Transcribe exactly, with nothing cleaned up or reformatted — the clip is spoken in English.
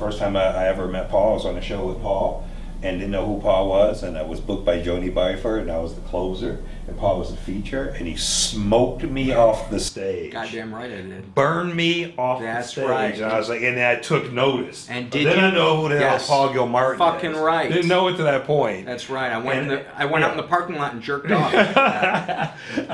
First time I, I ever met Paul, I was on a show with Paul and didn't know who Paul was, and I was booked by Joni Byford and I was the closer and Paul was the feature, and he smoked me off the stage. Goddamn right I did. Burned me off That's the stage. Right. And I was like, and I took notice. And did then you? I know who the yes. hell Paul Gilmartin Fucking is. right. Didn't know it to that point. That's right. I went, and, in the, I went yeah. out in the parking lot and jerked off.